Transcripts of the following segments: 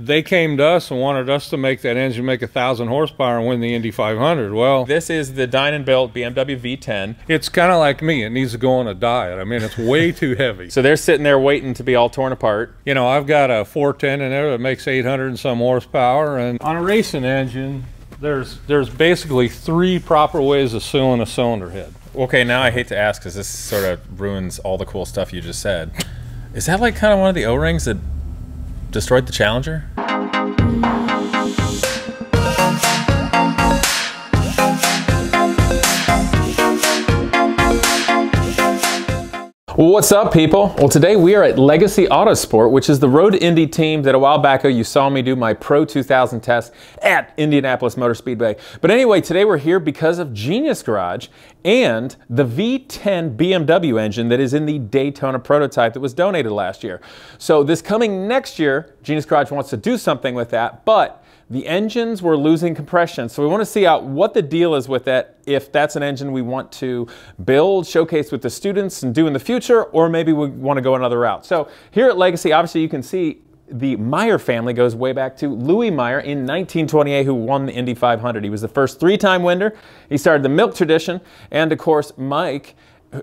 they came to us and wanted us to make that engine make 1,000 horsepower and win the Indy 500. Well, this is the Dinan built BMW V10. It's kind of like me. It needs to go on a diet. I mean, it's way too heavy. So they're sitting there waiting to be all torn apart. You know, I've got a 410 in there that makes 800 and some horsepower. And on a racing engine, there's basically three proper ways of sealing a cylinder head. Okay, now I hate to ask because this sort of ruins all the cool stuff you just said. Is that like kind of one of the O-rings that destroyed the Challenger? What's up, people? Well, today we are at Legacy Autosport, which is the Road to Indy team that a while back you saw me do my Pro 2000 test at Indianapolis Motor Speedway. But anyway, today we're here because of Genius Garage and the V10 BMW engine that is in the Daytona Prototype that was donated last year. So this coming next year, Genius Garage wants to do something with that, but the engines were losing compression, so we want to see out what the deal is with that, if that's an engine we want to build, showcase with the students and do in the future, or maybe we want to go another route. So here at Legacy, obviously you can see the Meyer family goes way back to Louis Meyer in 1928, who won the Indy 500. He was the first three-time winner. He started the milk tradition, and of course Mike,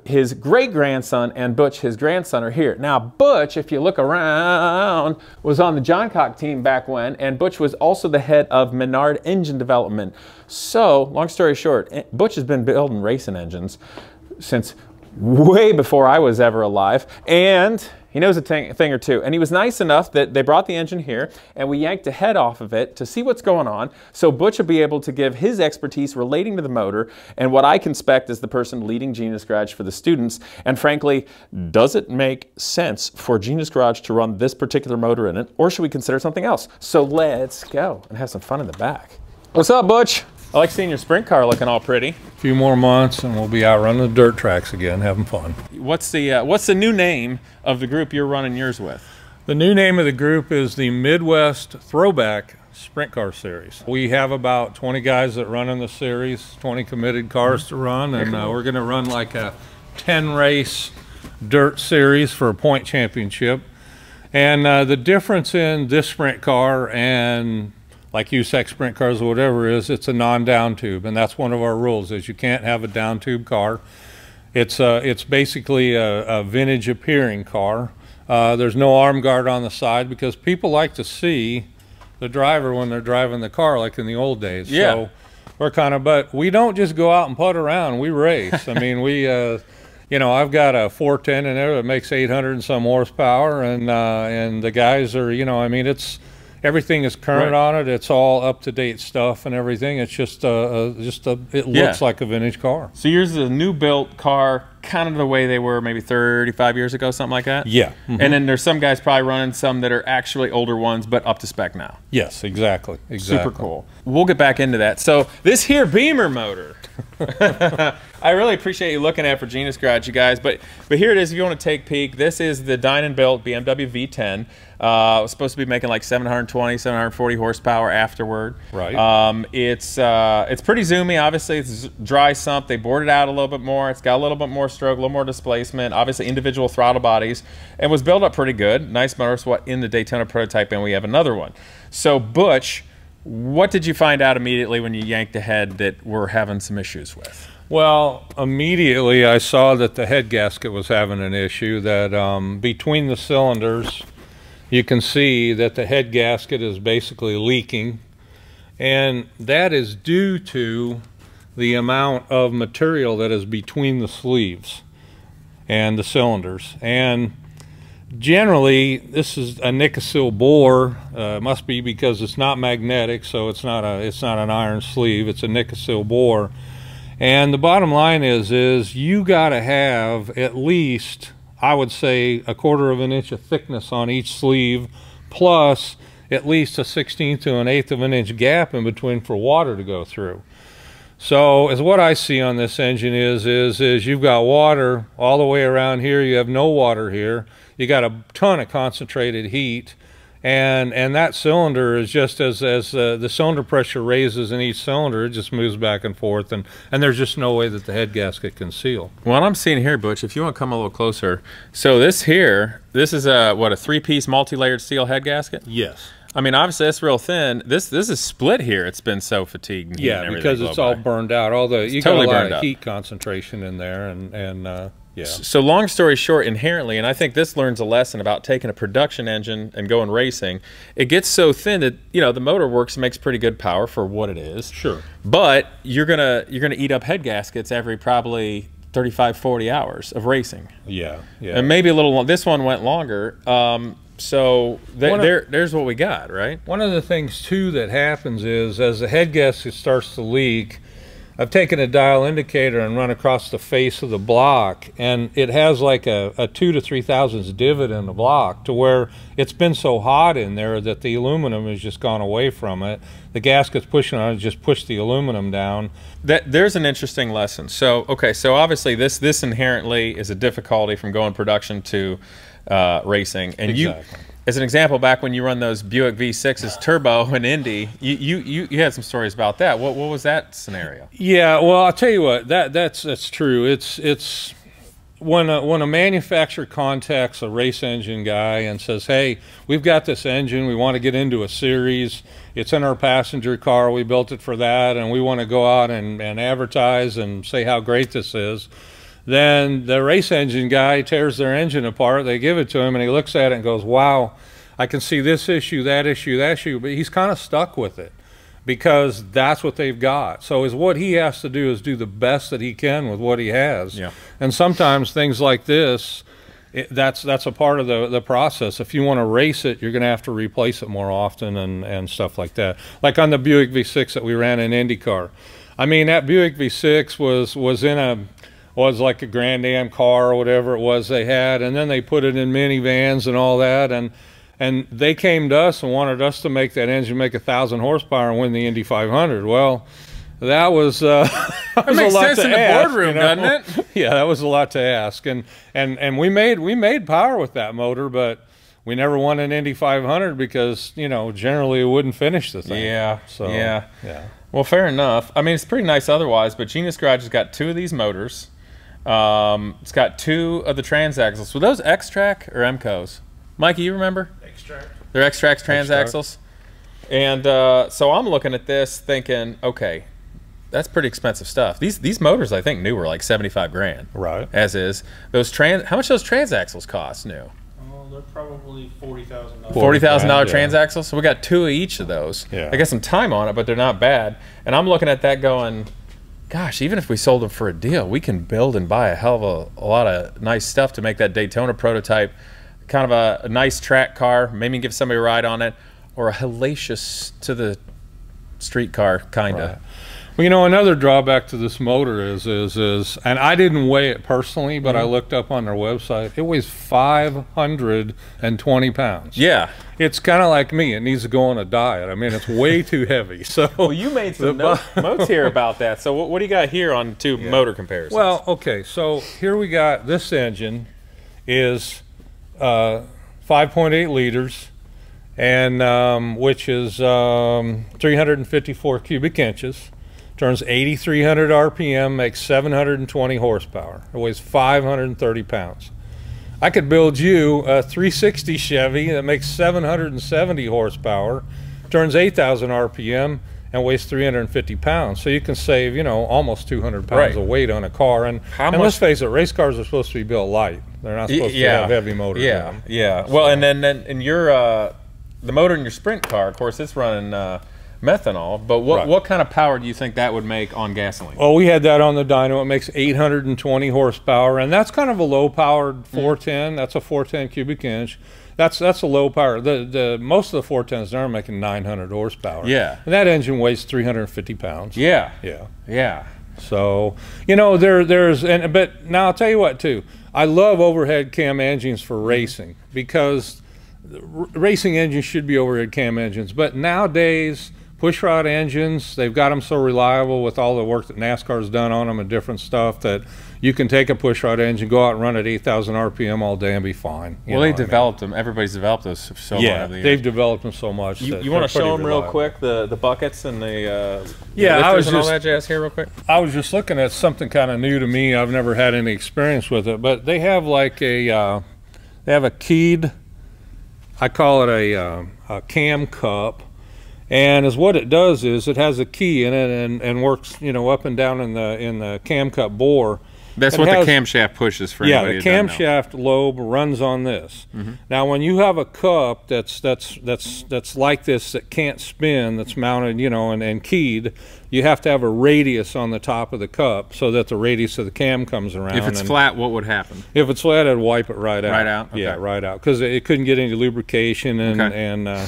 his great-grandson, and Butch, his grandson, are here. Now, Butch, if you look around, was on the Johncock team back when, and Butch was also the head of Menard Engine Development. So, long story short, Butch has been building racing engines since way before I was ever alive, and he knows a thing or two. And he was nice enough that they brought the engine here, and we yanked a head off of it to see what's going on, so Butch will be able to give his expertise relating to the motor and what I can expect as the person leading Genius Garage for the students. And frankly, does it make sense for Genius Garage to run this particular motor in it, or should we consider something else? So let's go and have some fun in the back. What's up, Butch? I like seeing your sprint car looking all pretty. A few more months and we'll be out running the dirt tracks again, having fun. What's the new name of the group you're running yours with? The new name of the group is the Midwest Throwback Sprint Car Series. We have about 20 guys that run in the series, 20 committed cars to run, and we're going to run like a 10-race dirt series for a point championship. And the difference in this sprint car and like USAC sprint cars or whatever is, it's a non-down tube, and that's one of our rules is you can't have a down tube car. It's basically a vintage appearing car. There's no arm guard on the side because people like to see the driver when they're driving the car like in the old days. Yeah. So we're kind of, but we don't just go out and putt around, we race. I mean, we, you know, I've got a 410 in there that makes 800 and some horsepower, and the guys are, you know, I mean, it's, everything is current on it. It's all up-to-date stuff and everything. It's just looks like a vintage car. So yours is a new-built car, kind of the way they were maybe 35 years ago, something like that? Yeah. Mm-hmm. And then there's some guys probably running some that are actually older ones, but up to spec now. Yes, exactly. Super cool. We'll get back into that. So this here Beamer motor, I really appreciate you looking at for Genius Garage, you guys. But here it is if you want to take a peek. This is the Dinan-built BMW V10. It was supposed to be making like 720, 740 horsepower afterward. Right. It's pretty zoomy, obviously. It's dry sump. They bored it out a little bit more. It's got a little bit more stroke, a little more displacement, obviously individual throttle bodies, and was built up pretty good. Nice motor sweat in the Daytona Prototype, and we have another one. So, Butch, what did you find out immediately when you yanked the head that we're having some issues with? Well, immediately I saw that the head gasket was having an issue, that between the cylinders, you can see that the head gasket is basically leaking, and that is due to the amount of material that is between the sleeves and the cylinders. and generally, this is a Nicosil bore. Must be because it's not magnetic, so it's not an iron sleeve. It's a Nicosil bore, and the bottom line is you got to have at least, I would say, 1/4 of an inch of thickness on each sleeve, plus at least a 1/16 to 1/8 of an inch gap in between for water to go through. So as what I see on this engine is you've got water all the way around here. You have no water here. You got a ton of concentrated heat, and that cylinder is just as the cylinder pressure raises in each cylinder, it just moves back and forth, and there's just no way that the head gasket can seal. Well, I'm seeing here, Butch, if you want to come a little closer. So this here, this is a what, a 3-piece multi-layered steel head gasket? Yes. I mean, obviously that's real thin. This is split here. It's been so fatigued. Yeah, because it's all burned out. Although you got a lot of heat concentration in there, and yeah. So long story short, inherently, and I think this learns a lesson about taking a production engine and going racing. It gets so thin that the motor works, makes pretty good power for what it is. Sure. But you're gonna eat up head gaskets every probably 35, 40 hours of racing. Yeah, yeah. And maybe a little long. This one went longer. So there's what we got, right? One of the things, too, that happens is as the head gasket starts to leak, I've taken a dial indicator and run across the face of the block, and it has like a 2 to 3 thousandths divot in the block to where it's been so hot in there that the aluminum has just gone away from it. The gasket's pushing on it, just pushed the aluminum down. There's an interesting lesson. So, okay, so obviously this inherently is a difficulty from going production to racing, and exactly. You, as an example, back when you run those Buick V6s turbo in Indy, you had some stories about that. What was that scenario? Yeah, well, I'll tell you what, that's true. It's when a manufacturer contacts a race engine guy and says, hey, we've got this engine, we want to get into a series, it's in our passenger car, we built it for that, and we want to go out and advertise and say how great this is. Then the race engine guy tears their engine apart, they give it to him, and he looks at it and goes, wow, I can see this issue, that issue, that issue, but he's kind of stuck with it because that's what they've got. So is what he has to do is do the best that he can with what he has. Yeah. And sometimes things like this, that's a part of the process. If you want to race it, you're going to have to replace it more often and stuff like that. Like on the Buick V6 that we ran in IndyCar. I mean, that Buick V6 was like a Grand Am car or whatever it was they had, and then they put it in minivans and all that, and they came to us and wanted us to make that engine make 1,000 horsepower and win the Indy 500. Well, that was that was a lot to ask. It makes sense in the boardroom, doesn't it? Yeah, that was a lot to ask, and we made power with that motor, but we never won an Indy 500 because generally it wouldn't finish the thing. Yeah. So yeah. Well, fair enough. I mean, it's pretty nice otherwise, but Genius Garage has got 2 of these motors. It's got 2 of the transaxles. Were those X-Trac or MCOs? Mikey, you remember? X-Trac. They're X-Trac's transaxles. And so I'm looking at this thinking, okay, that's pretty expensive stuff. These motors, I think, new were like 75 grand. Right. As is. Those how much those transaxles cost new? Oh, they're probably $40,000. $40,000 transaxles? So we got 2 of each of those. Yeah. I got some time on it, but they're not bad. And I'm looking at that going, gosh, even if we sold them for a deal, we can build and buy a hell of a lot of nice stuff to make that Daytona prototype kind of a nice track car, maybe give somebody a ride on it, or a hellacious to the street car, kind of. Right. Well, another drawback to this motor is, and I didn't weigh it personally, but I looked up on their website, it weighs 520 pounds. Yeah. It's kind of like me, it needs to go on a diet. I mean, it's way too heavy. So well, you made some notes here about that. So what do you got here on two motor comparisons? Well, okay, so here we got this engine is 5.8 liters, and which is 354 cubic inches. Turns 8,300 RPM, makes 720 horsepower. It weighs 530 pounds. I could build you a 360 Chevy that makes 770 horsepower, turns 8,000 RPM, and weighs 350 pounds. So you can save, almost 200 pounds of weight on a car. And let's face it, race cars are supposed to be built light. They're not supposed to have heavy motors. Yeah, yeah. So. Well, and then in your the motor in your sprint car, of course, it's running. Methanol, but what kind of power do you think that would make on gasoline? Well, we had that on the dyno. It makes 820 horsepower, and that's kind of a low-powered 410. That's a 410 cubic inch. That's a low power. The most of the 410s now are making 900 horsepower. Yeah, and that engine weighs 350 pounds. Yeah, yeah, yeah. So but now I'll tell you what too. I love overhead cam engines for racing because racing engines should be overhead cam engines, but nowadays. Pushrod engines, they've got them so reliable with all the work that NASCAR's done on them and different stuff that you can take a pushrod engine, go out and run at 8,000 RPM all day and be fine. Well, they developed them. Everybody's developed those so much. Yeah, they've developed them so much. You want to show them real quick, the buckets and the lifters and all that jazz here real quick? I was just looking at something kind of new to me. I've never had any experience with it, but they have like a keyed I call it a cam cup, and is what it does is it has a key in it and works, you know, up and down in the cam cup bore. That's what the camshaft pushes for. Yeah, the camshaft lobe runs on this. Mm-hmm. Now, when you have a cup that's like this, that can't spin, that's mounted, you know, and keyed, you have to have a radius on the top of the cup so that the radius of the cam comes around. If it's flat, what would happen? If it's flat, I'd wipe it right out. Right out. Okay. Yeah, right out, because it couldn't get any lubrication and okay.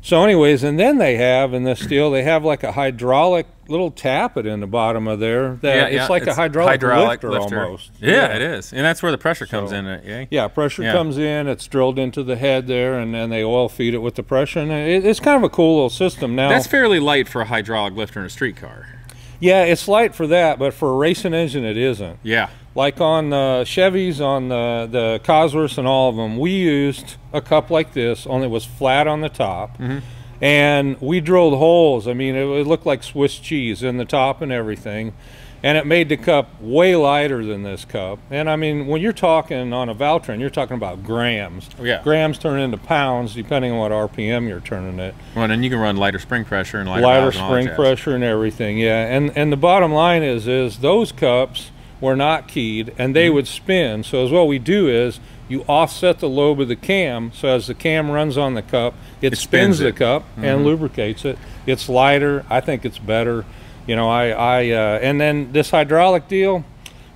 So anyways, and then they have in this deal, they have like a hydraulic little tappet in the bottom of there. It's like a hydraulic lifter almost. Yeah, it is. And that's where the pressure comes in. Pressure comes in. It's drilled into the head there, and then they oil feed it with the pressure. And it's kind of a cool little system. Now, that's fairly light for a hydraulic lifter in a street car. Yeah, it's light for that, but for a racing engine, it isn't. Yeah. Like on the Chevys, on the Cosworths and all of them, we used a cup like this, only it was flat on the top. Mm-hmm. And we drilled holes. I mean, it looked like Swiss cheese in the top and everything. And it made the cup way lighter than this cup. And I mean, when you're talking on a Valtrin, you're talking about grams. Yeah. Grams turn into pounds depending on what RPM you're turning it. Well, and you can run lighter spring pressure and lighter spring pressure and everything. Yeah. And the bottom line is those cups were not keyed and they would spin. So as what we do is you offset the lobe of the cam, so as the cam runs on the cup, it spins the cup and lubricates it. It's lighter. I think it's better. You know, and then this hydraulic deal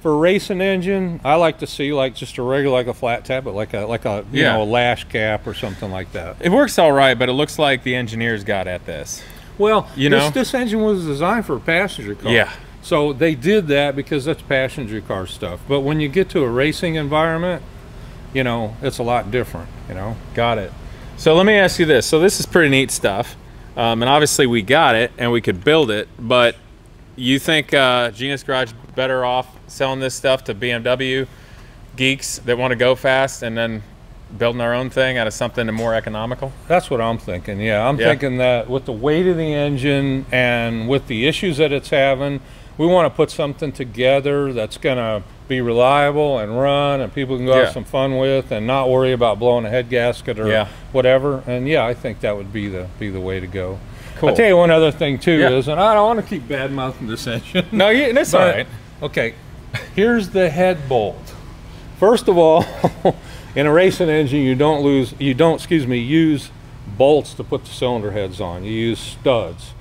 for a racing engine, I like to see like just a regular, like a flat tap, but like a you know, a lash cap or something like that. It works all right, but it looks like the engineers got at this. Well, this engine was designed for a passenger car. Yeah. So they did that because that's passenger car stuff. But when you get to a racing environment, you know, it's a lot different, you know. Got it. So let me ask you this. So this is pretty neat stuff. And obviously we got it and we could build it, but you think Genius Garage better off selling this stuff to BMW geeks that want to go fast and then building our own thing out of something more economical? That's what I'm thinking, yeah. I'm thinking that with the weight of the engine and with the issues that it's having, we want to put something together that's going to be reliable and run and people can go have some fun with and not worry about blowing a head gasket or whatever. And yeah, I think that would be the way to go. Cool. I'll tell you one other thing too is, and I don't want to keep bad mouthing this engine. No, that's all right. Okay, here's the head bolt. First of all, in a racing engine, you don't use bolts to put the cylinder heads on. You use studs.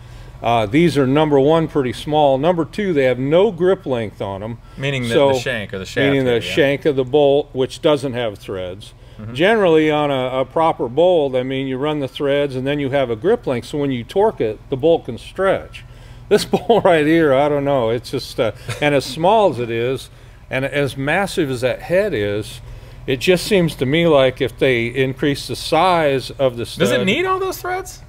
These are, number one, pretty small. Number two, they have no grip length on them. Meaning the shank or the shaft. Meaning the shank of the bolt, which doesn't have threads. Mm-hmm. Generally, on a proper bolt, I mean, you run the threads and then you have a grip length, so when you torque it, the bolt can stretch. This bolt right here, I don't know. It's just, and as small as it is, and as massive as that head is, it just seems to me like if they increase the size of the stud. Does it need all those threads?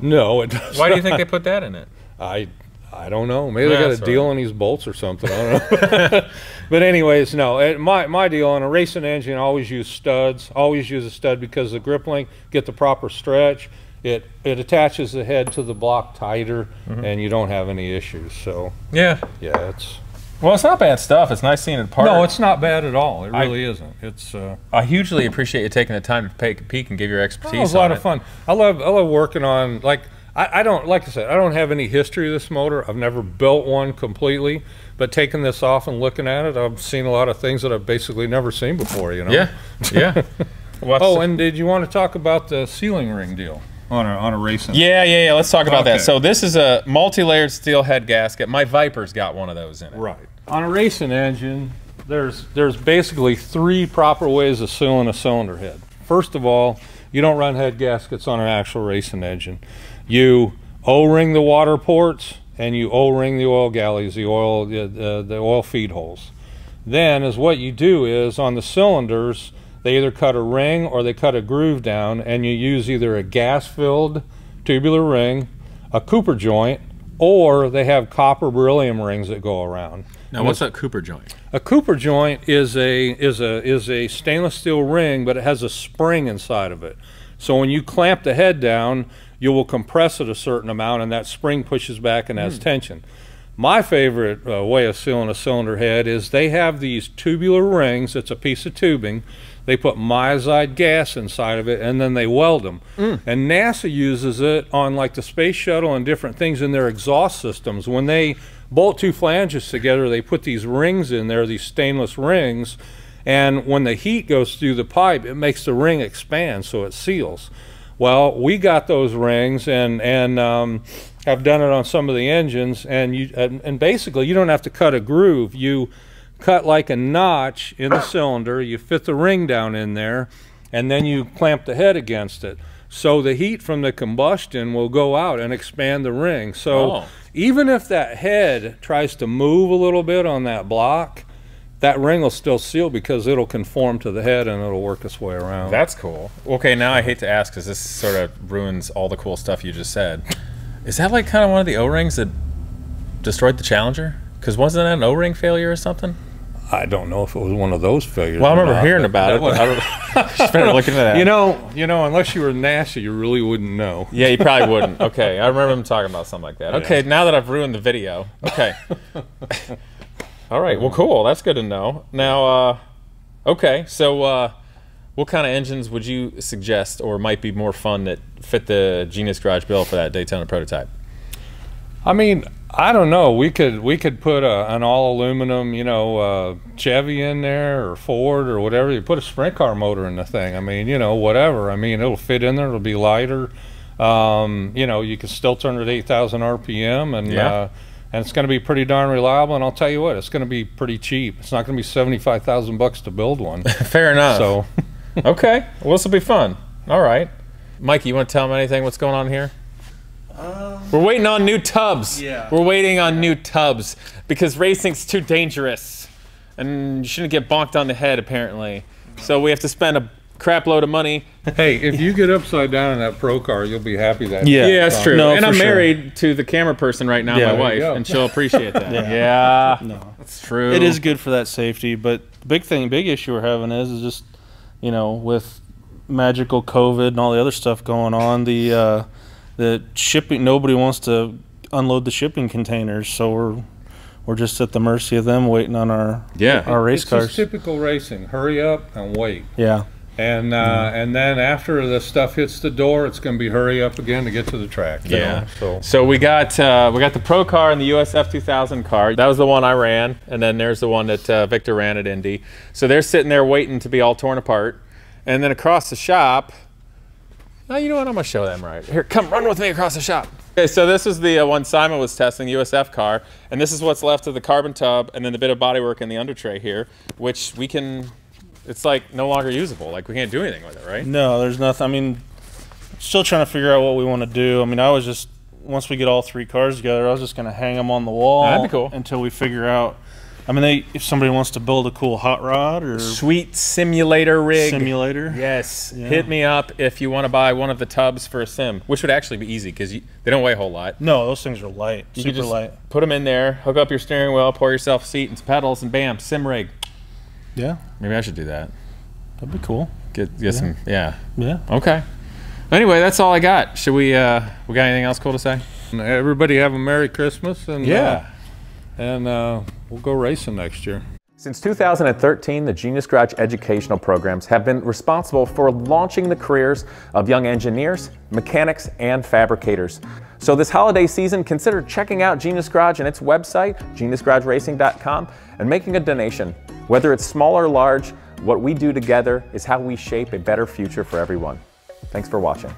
No, it doesn't. Why do you think they put that in it? I don't know. Maybe they got a deal on these bolts or something. I don't know. But anyways, no. My deal on a racing engine, always use studs. Always use a stud because the grip link, get the proper stretch. It attaches the head to the block tighter, and you don't have any issues. So yeah, it's. Well, it's not bad stuff. It's nice seeing it apart. No, it's not bad at all. It really isn't. It's. I hugely appreciate you taking the time to take a peek and give your expertise. It was a lot of fun. I love working on, like, I don't, like I said, I don't have any history of this motor. I've never built one completely, but taking this off and looking at it, I've seen a lot of things that I've basically never seen before. You know. Yeah. Yeah. Oh, and did you want to talk about the ceiling ring deal? On a racing. Yeah. Let's talk about that. So this is a multi-layered steel head gasket. My Viper's got one of those in it. Right. On a racing engine, there's basically three proper ways of sealing a cylinder head. First of all, you don't run head gaskets on an actual racing engine. You O-ring the water ports and you O-ring the oil galleys, the oil feed holes. Then is what you do is on the cylinders, they either cut a ring or they cut a groove down, and you use either a gas-filled tubular ring, a Cooper joint, or they have copper beryllium rings that go around. Now, what's a Cooper joint? A Cooper joint is a stainless steel ring, but it has a spring inside of it. So when you clamp the head down, you will compress it a certain amount, and that spring pushes back and has tension. My favorite way of sealing a cylinder head is they have these tubular rings. It's a piece of tubing They put myazide gas inside of it, and then they weld them. And NASA uses it on like the space shuttle and different things in their exhaust systems. When they bolt two flanges together, they put these rings in there, these stainless rings, and when the heat goes through the pipe, it makes the ring expand, so it seals. Well, we got those rings, and I've done it on some of the engines, and basically you don't have to cut a groove. You cut like a notch in the cylinder, you fit the ring down in there, and then you clamp the head against it. So the heat from the combustion will go out and expand the ring. So even if that head tries to move a little bit on that block, that ring will still seal because it'll conform to the head and it'll work its way around. That's cool. Okay, now I hate to ask because this sort of ruins all the cool stuff you just said. Is that like kind of one of the O-rings that destroyed the Challenger? Because wasn't that an O-ring failure or something? I don't know if it was one of those failures. Well, I remember hearing about it. But I don't, just better looking at that. You know, unless you were NASA, you really wouldn't know. Yeah, you probably wouldn't. Okay, I remember him talking about something like that. Okay, now that I've ruined the video. Okay. All right. Well, cool. That's good to know. Now, okay. So, what kind of engines would you suggest, or might be more fun that fit the Genius Garage bill for that Daytona prototype? I mean, I don't know. We could put an all aluminum, you know, Chevy in there, or Ford, or whatever. You put a sprint car motor in the thing. I mean, you know, whatever. I mean, it'll fit in there. It'll be lighter. You know, you can still turn it at 8,000 RPM, and yeah. And it's going to be pretty darn reliable, and I'll tell you what, it's going to be pretty cheap. It's not going to be 75,000 bucks to build one. Fair enough. So, okay, well, this will be fun. All right, Mikey, you want to tell them anything? What's going on here? We're waiting on new tubs. Yeah. We're waiting on new tubs because racing's too dangerous, and you shouldn't get bonked on the head apparently. So we have to spend a crap load of money. Hey, if you get upside down in that pro car, you'll be happy that yeah that's true. No, and I'm married to the camera person right now, my wife, and she'll appreciate that. No, that's true. It is good for that safety, but the big issue we're having is just, you know, with magical COVID and all the other stuff going on, the shipping, nobody wants to unload the shipping containers, so we're just at the mercy of them, waiting on our race cars. It's just typical racing, hurry up and wait. Yeah. And and then after the stuff hits the door, it's going to be hurry up again to get to the track. Yeah. So we got the pro car and the USF 2000 car. That was the one I ran, and then there's the one that Victor ran at Indy. So they're sitting there waiting to be all torn apart, and then across the shop. Now you know what? I'm gonna show them right here. Come run with me across the shop. Okay, so this is the one Simon was testing, the USF car, and this is what's left of the carbon tub, and then the bit of bodywork in the under tray here, which we can. It's like no longer usable. Like we can't do anything with it, right? No, there's nothing. I mean, still trying to figure out what we want to do. I mean, I was just, once we get all three cars together, I was just going to hang them on the wall. That'd be cool. Until we figure out. I mean, if somebody wants to build a cool hot rod or sweet simulator rig. Simulator. Yes. Yeah. Hit me up if you want to buy one of the tubs for a sim, which would actually be easy because they don't weigh a whole lot. No, those things are light. You super light. Put them in there, hook up your steering wheel, pour yourself a seat and some pedals, and bam, sim rig. Yeah. Maybe I should do that. That'd be cool. Get some, yeah. Okay. Anyway, that's all I got. Should we got anything else cool to say? Everybody have a Merry Christmas, and we'll go racing next year. Since 2013, the Genius Garage educational programs have been responsible for launching the careers of young engineers, mechanics, and fabricators. So this holiday season, consider checking out Genius Garage and its website, GeniusGarageRacing.com, and making a donation. Whether it's small or large, what we do together is how we shape a better future for everyone. Thanks for watching.